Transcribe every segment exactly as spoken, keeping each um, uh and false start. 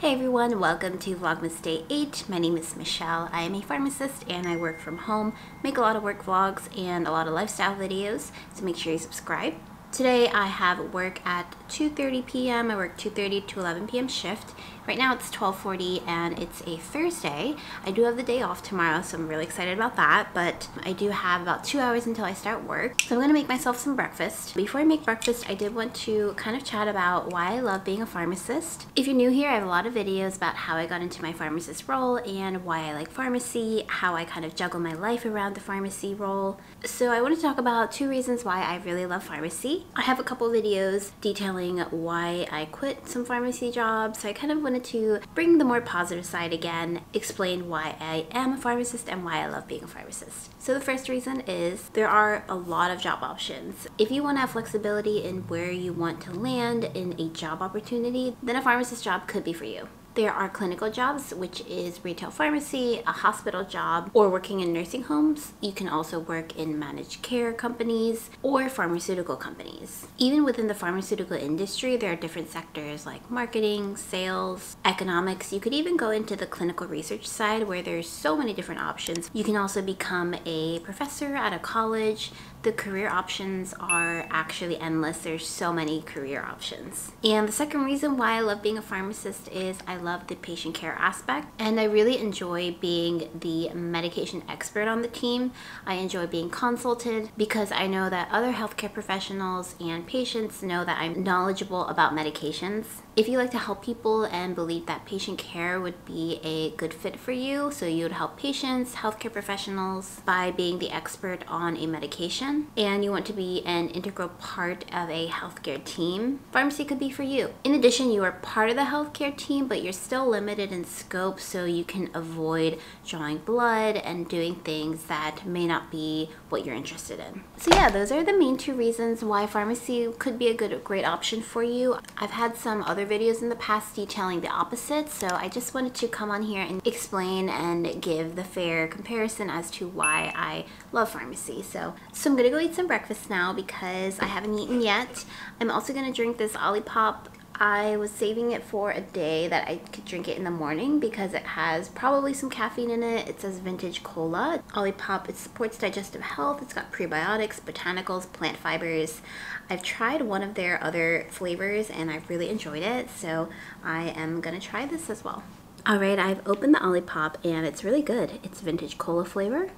Hey everyone, welcome to Vlogmas Day eight. My name is Michelle. I am a pharmacist and I work from home, make a lot of work vlogs and a lot of lifestyle videos, so make sure you subscribe. Today I have work at two thirty p m I work two thirty to eleven p m shift. Right now it's twelve forty and it's a Thursday. I do have the day off tomorrow, so I'm really excited about that, but I do have about two hours until I start work. So I'm gonna make myself some breakfast. Before I make breakfast, I did want to kind of chat about why I love being a pharmacist. If you're new here, I have a lot of videos about how I got into my pharmacist role and why I like pharmacy, how I kind of juggle my life around the pharmacy role. So I want to talk about two reasons why I really love pharmacy. I have a couple videos detailing why I quit some pharmacy jobs, so I kind of wanted to bring the more positive side again, explain why I am a pharmacist and why I love being a pharmacist. So the first reason is there are a lot of job options. If you want to have flexibility in where you want to land in a job opportunity, then a pharmacist job could be for you. There are clinical jobs, which is retail pharmacy, a hospital job, or working in nursing homes. You can also work in managed care companies or pharmaceutical companies. Even within the pharmaceutical industry, there are different sectors like marketing, sales, economics. You could even go into the clinical research side where there's so many different options. You can also become a professor at a college. The career options are actually endless. There's so many career options. And the second reason why I love being a pharmacist is I love the patient care aspect, and I really enjoy being the medication expert on the team. I enjoy being consulted because I know that other healthcare professionals and patients know that I'm knowledgeable about medications. If you like to help people and believe that patient care would be a good fit for you, so you would help patients, healthcare professionals by being the expert on a medication, and you want to be an integral part of a healthcare team, pharmacy could be for you. In addition, you are part of the healthcare team, but you're still limited in scope, so you can avoid drawing blood and doing things that may not be what you're interested in. So yeah, those are the main two reasons why pharmacy could be a good, great option for you. I've had some other videos in the past detailing the opposite, so I just wanted to come on here and explain and give the fair comparison as to why I love pharmacy. So, so I'm I'm gonna go eat some breakfast now because I haven't eaten yet. I'm also gonna drink this olipop. I was saving it for a day that I could drink it in the morning because it has probably some caffeine in it. It says vintage cola. Olipop, it supports digestive health. It's got prebiotics, botanicals, plant fibers. I've tried one of their other flavors and I've really enjoyed it. So I am gonna try this as well. All right, I've opened the olipop and it's really good. It's vintage cola flavor.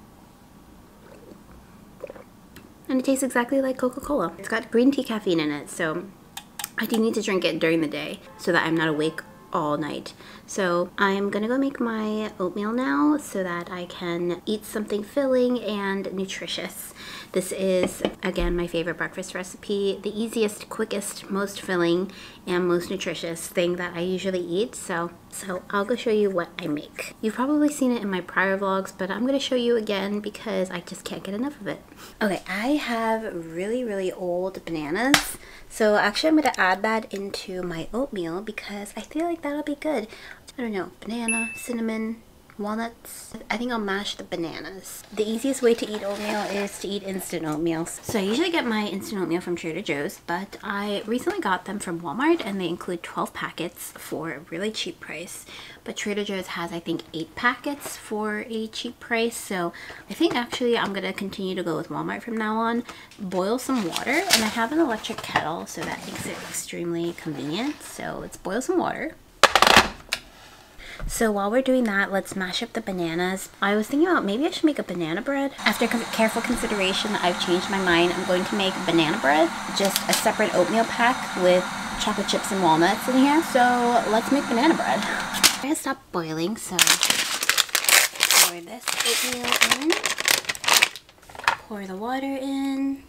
And it tastes exactly like Coca-Cola. It's got green tea caffeine in it, so I do need to drink it during the day so that I'm not awake all night. So I'm gonna go make my oatmeal now so that I can eat something filling and nutritious. This is, again, my favorite breakfast recipe, the easiest, quickest, most filling, and most nutritious thing that I usually eat. So, so I'll go show you what I make. You've probably seen it in my prior vlogs, but I'm gonna show you again because I just can't get enough of it. Okay, I have really, really old bananas. So actually I'm gonna add that into my oatmeal because I feel like that'll be good. I don't know, banana, cinnamon, walnuts. I think I'll mash the bananas. The easiest way to eat oatmeal is to eat instant oatmeal. So I usually get my instant oatmeal from Trader Joe's, but I recently got them from Walmart and they include twelve packets for a really cheap price. But Trader Joe's has, I think, eight packets for a cheap price. So I think actually I'm gonna continue to go with Walmart from now on. Boil some water, and I have an electric kettle, so that makes it extremely convenient. So let's boil some water. So while we're doing that, let's mash up the bananas. I was thinking about maybe I should make a banana bread. After careful consideration, I've changed my mind. I'm going to make banana bread, just a separate oatmeal pack with chocolate chips and walnuts in here. So let's make banana bread. I'm gonna stop boiling, so pour this oatmeal in, pour the water in.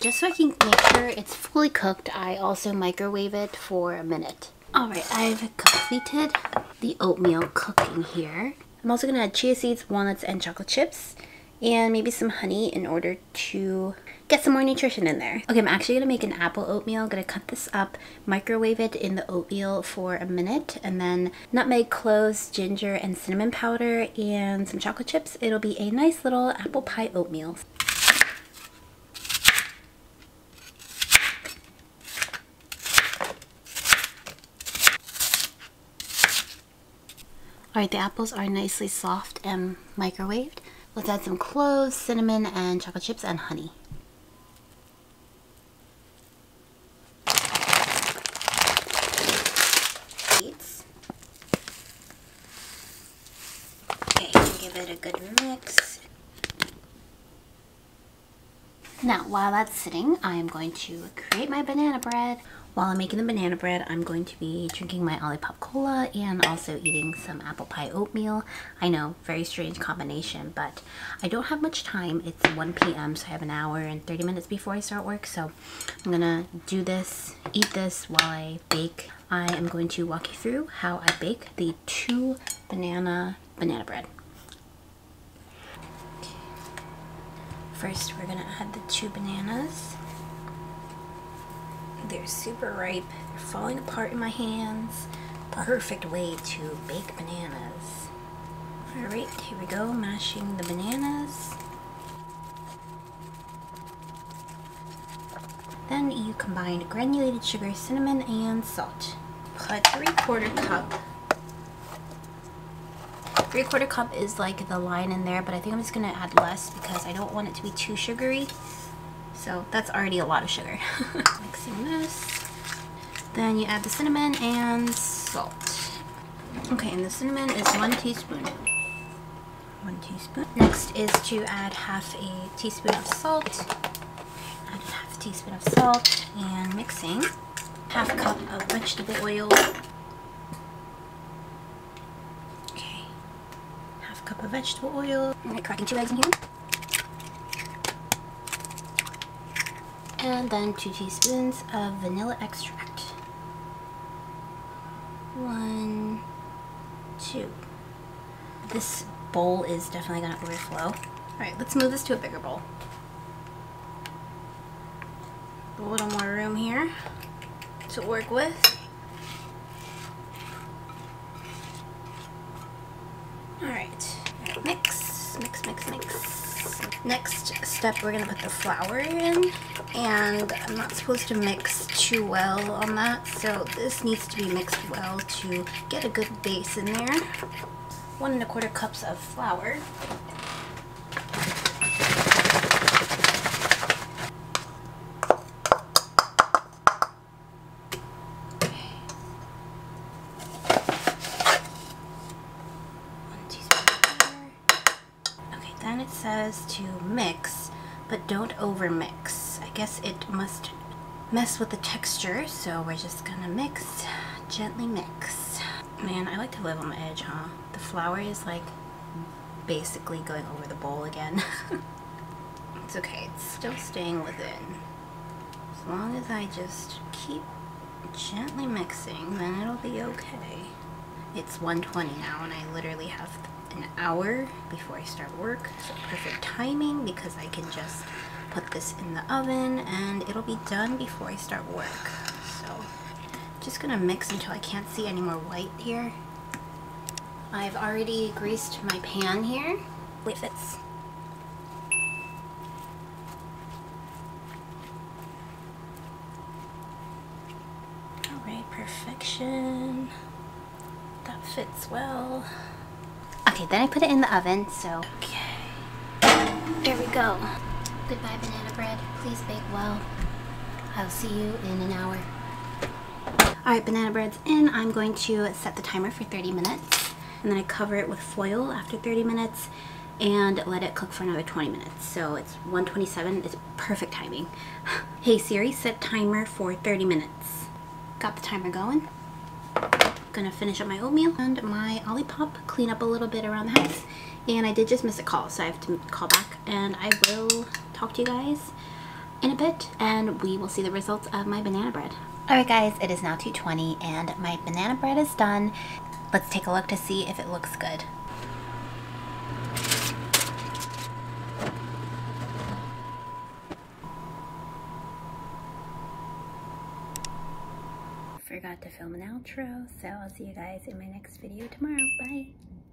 Just so I can make sure it's fully cooked, I also microwave it for a minute. Alright, I've completed the oatmeal cooking here. I'm also going to add chia seeds, walnuts, and chocolate chips, and maybe some honey in order to get some more nutrition in there. Okay, I'm actually going to make an apple oatmeal. I'm going to cut this up, microwave it in the oatmeal for a minute, and then nutmeg, cloves, ginger, and cinnamon powder, and some chocolate chips. It'll be a nice little apple pie oatmeal. Alright, the apples are nicely soft and microwaved. Let's add some cloves, cinnamon, and chocolate chips and honey. Okay, give it a good mix. Now, while that's sitting, I am going to create my banana bread. While I'm making the banana bread, I'm going to be drinking my Olipop cola and also eating some apple pie oatmeal. I know, very strange combination, but I don't have much time. It's one p m, so I have an hour and thirty minutes before I start work, so I'm gonna do this, eat this while I bake. I am going to walk you through how I bake the two banana banana bread. Okay. First, we're gonna add the two bananas. They're super ripe, they're falling apart in my hands. Perfect way to bake bananas. Alright, here we go, mashing the bananas. Then you combine granulated sugar, cinnamon, and salt. Put three quarter cup. Three quarter cup is like the line in there, but I think I'm just gonna add less because I don't want it to be too sugary. So that's already a lot of sugar. Mixing this. Then you add the cinnamon and salt. Okay, and the cinnamon is one teaspoon. One teaspoon. Next is to add half a teaspoon of salt. Add half a teaspoon of salt and mixing. Half a cup of vegetable oil. Okay. Half a cup of vegetable oil. I'm gonna crack in two eggs in here. And then two teaspoons of vanilla extract. One, two. This bowl is definitely gonna overflow. All right, let's move this to a bigger bowl. A little more room here to work with. All right, mix, mix, mix, mix. Next step, we're gonna put the flour in, and I'm not supposed to mix too well on that, so this needs to be mixed well to get a good base in there. One and a quarter cups of flour. Then it says to mix, but don't overmix. I guess it must mess with the texture, so we're just gonna mix, gently mix. Man, I like to live on the edge, huh? The flour is like basically going over the bowl again. It's okay, it's still staying within. As long as I just keep gently mixing, then it'll be okay. It's one twenty now, and I literally have an hour before I start work, so perfect timing because I can just put this in the oven and it'll be done before I start work. So just gonna mix until I can't see any more white here. I've already greased my pan here with it. All right, perfection. That fits well. Okay, then I put it in the oven, so. Okay. There we go. Goodbye, banana bread. Please bake well. I'll see you in an hour. Alright, banana bread's in. I'm going to set the timer for thirty minutes. And then I cover it with foil after thirty minutes and let it cook for another twenty minutes. So it's one twenty-seven. It's perfect timing. Hey Siri, set timer for thirty minutes. Got the timer going. Gonna finish up my oatmeal and my Olipop, clean up a little bit around the house, and I did just miss a call, so I have to call back, and I will talk to you guys in a bit and we will see the results of my banana bread. Alright guys, it is now two twenty and my banana bread is done. Let's take a look to see if it looks good. Forgot to film an outro, so I'll see you guys in my next video tomorrow. Bye!